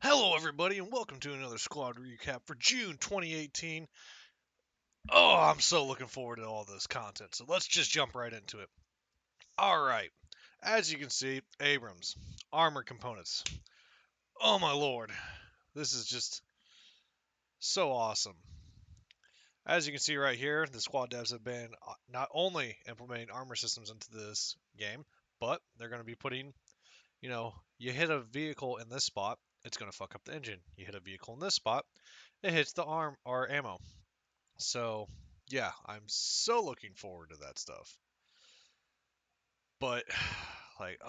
Hello everybody and welcome to another Squad recap for June 2018. Oh, I'm so looking forward to all this content, so let's just jump right into it. Alright, as you can see, Abrams, armor components. Oh my lord, this is just so awesome. As you can see right here, the Squad devs have been not only implementing armor systems into this game, but they're going to be putting, you know, you hit a vehicle in this spot, it's going to fuck up the engine. You hit a vehicle in this spot, it hits the arm or ammo. So, yeah, I'm so looking forward to that stuff. But, like,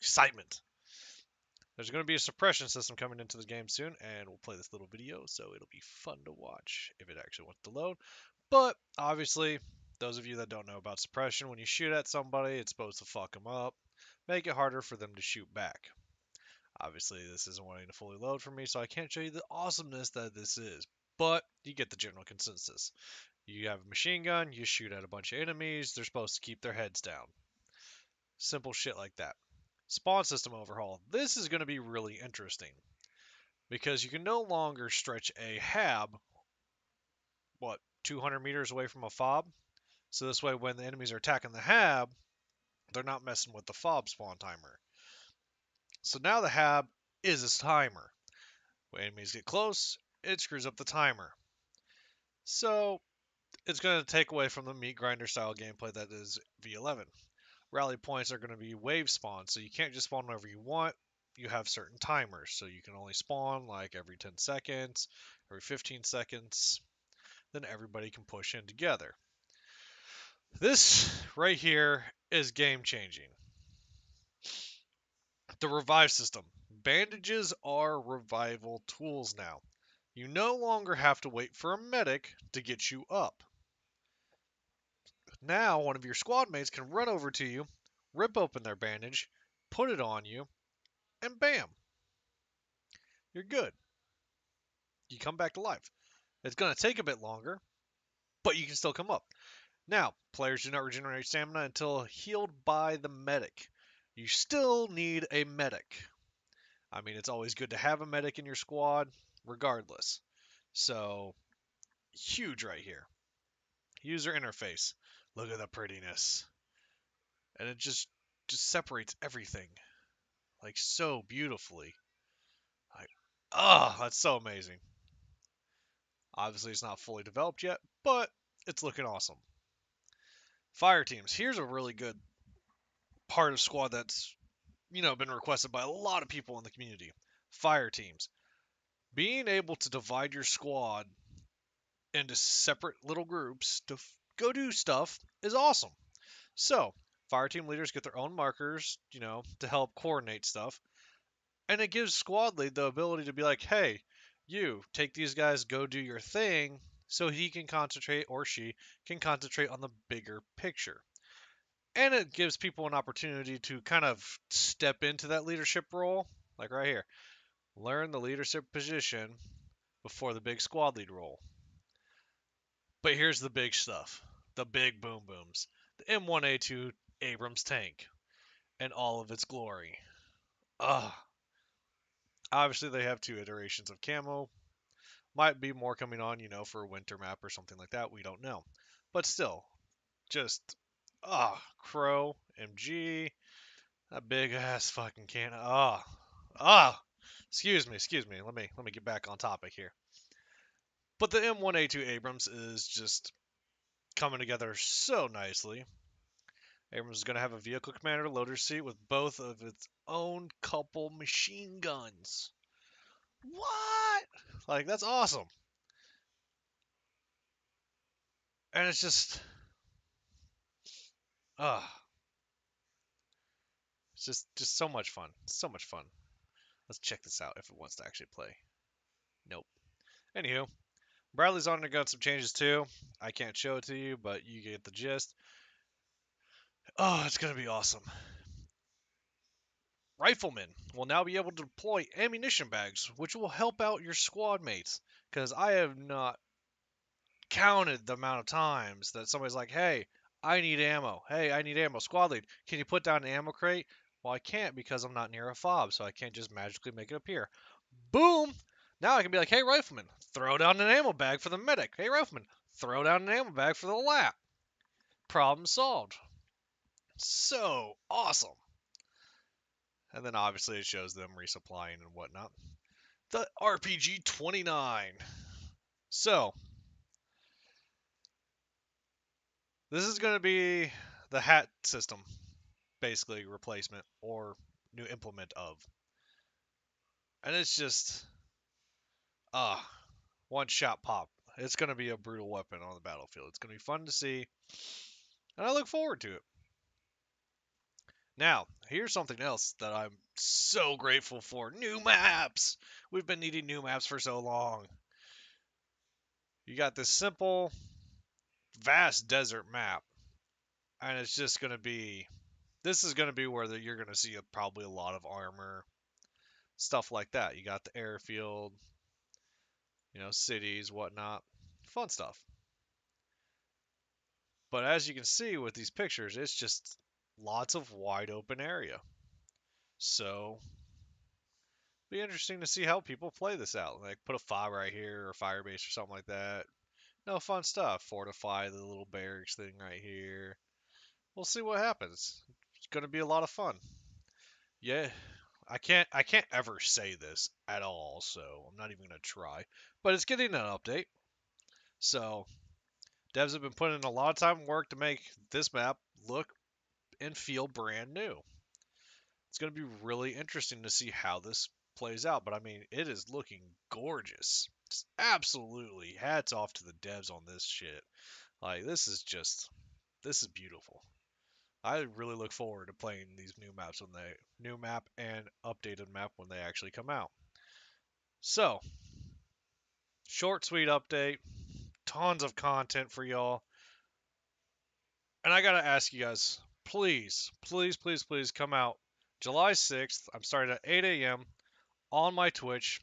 excitement. There's going to be a suppression system coming into the game soon, and we'll play this little video, so it'll be fun to watch if it actually wants to load. But, obviously, those of you that don't know about suppression, when you shoot at somebody, it's supposed to fuck them up, make it harder for them to shoot back. Obviously, this isn't wanting to fully load for me, so I can't show you the awesomeness that this is. But, you get the general consensus. You have a machine gun, you shoot at a bunch of enemies, they're supposed to keep their heads down. Simple shit like that. Spawn system overhaul. This is going to be really interesting. Because you can no longer stretch a HAB, 200 meters away from a FOB? So this way, when the enemies are attacking the HAB, they're not messing with the FOB spawn timer. So now the HAB is a timer. When enemies get close, it screws up the timer. So it's going to take away from the meat grinder style gameplay that is V11. Rally points are going to be wave spawn, so you can't just spawn whenever you want. You have certain timers, so you can only spawn like every 10 seconds, every 15 seconds. Then everybody can push in together. This right here is game changing. The revive system. Bandages are revival tools now. You no longer have to wait for a medic to get you up. Now, one of your squad mates can run over to you, rip open their bandage, put it on you, and bam! You're good. You come back to life. It's going to take a bit longer, but you can still come up. Now, players do not regenerate stamina until healed by the medic. You still need a medic. I mean, it's always good to have a medic in your squad, regardless. So, huge right here. User interface. Look at the prettiness. And it just separates everything. Like, so beautifully. Like, that's so amazing. Obviously, it's not fully developed yet, but it's looking awesome. Fire teams. Here's a really good part of Squad that's, you know, been requested by a lot of people in the community. Fire teams. Being able to divide your squad into separate little groups to go do stuff is awesome. So, fire team leaders get their own markers, you know, to help coordinate stuff. And it gives squad lead the ability to be like, hey, you, take these guys, go do your thing, so he can concentrate, or she can concentrate on the bigger picture. And it gives people an opportunity to kind of step into that leadership role, like right here. Learn the leadership position before the big squad lead role. But here's the big stuff. The big boom booms. The M1A2 Abrams tank. And all of its glory. Obviously they have two iterations of camo. Might be more coming on, you know, for a winter map or something like that. We don't know. But still, just... Crow, MG, that big ass fucking cannon. Excuse me. Let me get back on topic here. But the M1A2 Abrams is just coming together so nicely. Abrams is going to have a vehicle commander loader seat with both of its own couple machine guns. What? Like, that's awesome. And it's just... It's just so much fun. So much fun. Let's check this out if it wants to actually play. Nope. Anywho, Bradley's undergone some changes too. I can't show it to you, but you get the gist. Oh, it's going to be awesome. Riflemen will now be able to deploy ammunition bags, which will help out your squad mates. Because I have not counted the amount of times that somebody's like, hey, I need ammo. Hey, I need ammo. Squad lead, can you put down an ammo crate? Well, I can't because I'm not near a fob, so I can't just magically make it appear. Boom! Now I can be like, hey, Rifleman, throw down an ammo bag for the medic. Hey, Rifleman, throw down an ammo bag for the lap. Problem solved. So awesome. And then obviously it shows them resupplying and whatnot. The RPG 29. So this is going to be the hat system, basically replacement or new implement of. And it's just one shot pop. It's going to be a brutal weapon on the battlefield. It's going to be fun to see, and I look forward to it. Now, here's something else that I'm so grateful for. New maps! We've been needing new maps for so long. You got this simple, vast desert map. And it's just going to be... This is going to be where you're going to see probably a lot of armor. Stuff like that. You got the airfield. You know, cities, whatnot. Fun stuff. But as you can see with these pictures, it's just... lots of wide open area. So be interesting to see how people play this out. Like put a fob right here or a fire base or something like that. No, fun stuff. Fortify the little barracks thing right here. We'll see what happens. It's gonna be a lot of fun. Yeah. I can't ever say this at all, so I'm not even gonna try. But it's getting an update. So devs have been putting in a lot of time and work to make this map look and feel brand new. It's going to be really interesting to see how this plays out, but I mean, it is looking gorgeous. Just absolutely hats off to the devs on this shit. Like, this is beautiful. I really look forward to playing these new maps when they, new map and updated map when they actually come out. So, short, sweet update. Tons of content for y'all. And I got to ask you guys, please come out July 6th. I'm starting at 8 a.m. on my Twitch,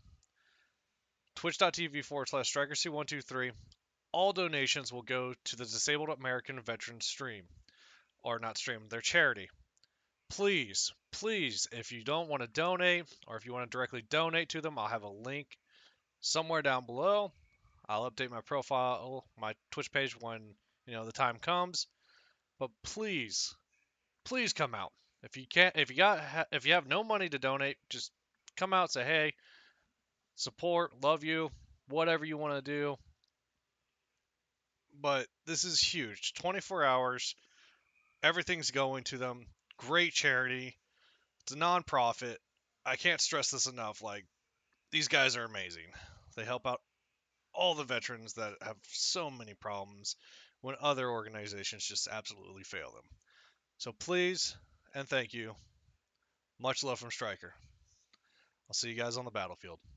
twitch.tv/StrikerC123. All donations will go to the Disabled American Veterans stream, or not stream, their charity. Please, if you don't want to donate, or if you want to directly donate to them, I'll have a link somewhere down below. I'll update my profile, my Twitch page when, you know, the time comes. But please come out. If you can't, if you have no money to donate, just come out, say, hey, support, love you, whatever you want to do. But this is huge. 24 hours. Everything's going to them. Great charity. It's a nonprofit. I can't stress this enough. Like, these guys are amazing. They help out all the veterans that have so many problems when other organizations just absolutely fail them. So please and thank you. Much love from Striker. I'll see you guys on the battlefield.